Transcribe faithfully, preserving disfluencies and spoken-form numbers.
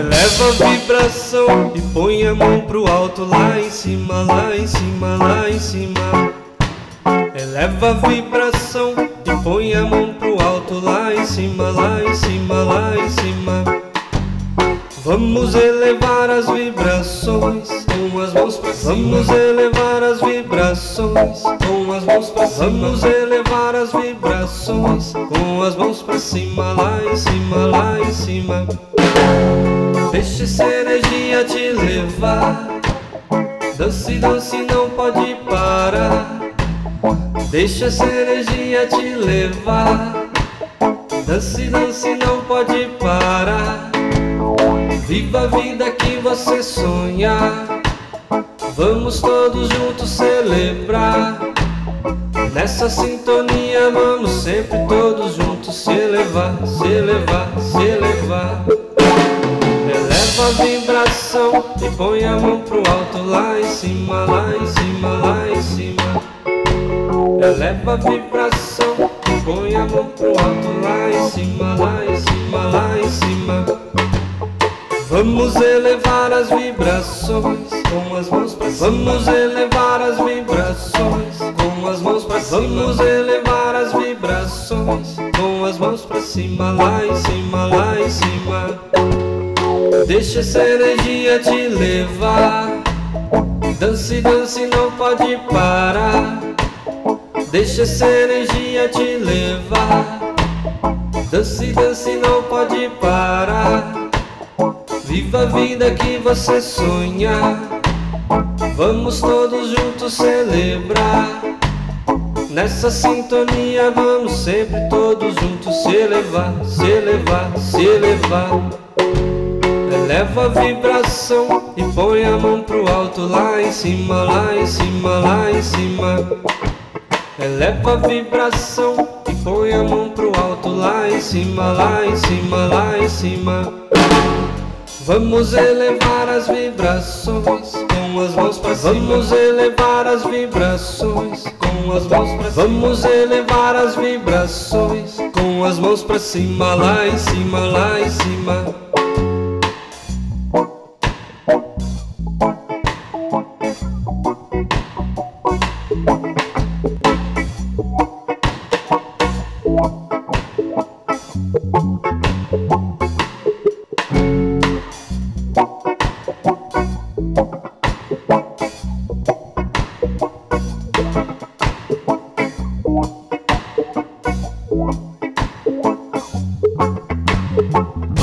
Eleva a vibração e põe a mão pro alto, lá em cima, lá em cima, lá em cima. Eleva a vibração e põe a mão pro alto, lá em cima, lá em cima, lá em cima. Vamos elevar as vibrações com as mãos pra cima. Vamos elevar as vibrações com as mãos pra cima. Vamos elevar as vibrações com as mãos pra cima, lá em cima, lá em cima. Deixa essa energia te levar, dance, dance, não pode parar. Deixa essa energia te levar, dance, dance, não pode parar. Viva a vida que você sonha, vamos todos juntos celebrar. Nessa sintonia vamos sempre todos juntos se elevar, se elevar, se elevar. Eleva a vibração e põe a mão pro alto, lá em cima, lá em cima, lá em cima. Eleva a vibração e põe a mão pro alto, lá em cima, lá em cima, lá em cima. Vamos elevar as vibrações com as mãos pra cima. Vamos elevar as vibrações com as mãos pra cima. Vamos elevar as vibrações com as mãos pra cima, lá em cima, lá em cima. Deixa essa energia te levar, dance, dance, não pode parar. Deixa essa energia te levar, dance, dance, não pode parar. Viva a vida que você sonha, vamos todos juntos celebrar. Nessa sintonia vamos sempre todos juntos se elevar, se elevar, se elevar. Eleva a vibração e põe a mão pro alto, lá em cima, lá em cima, lá em cima. Eleva a vibração e põe a mão pro alto, lá em cima, lá em cima, lá em cima. Vamos elevar as vibrações com as mãos pra cima. Vamos elevar as vibrações com as mãos pra cima. Vamos elevar as vibrações com as mãos pra cima, lá em cima, lá em cima. What?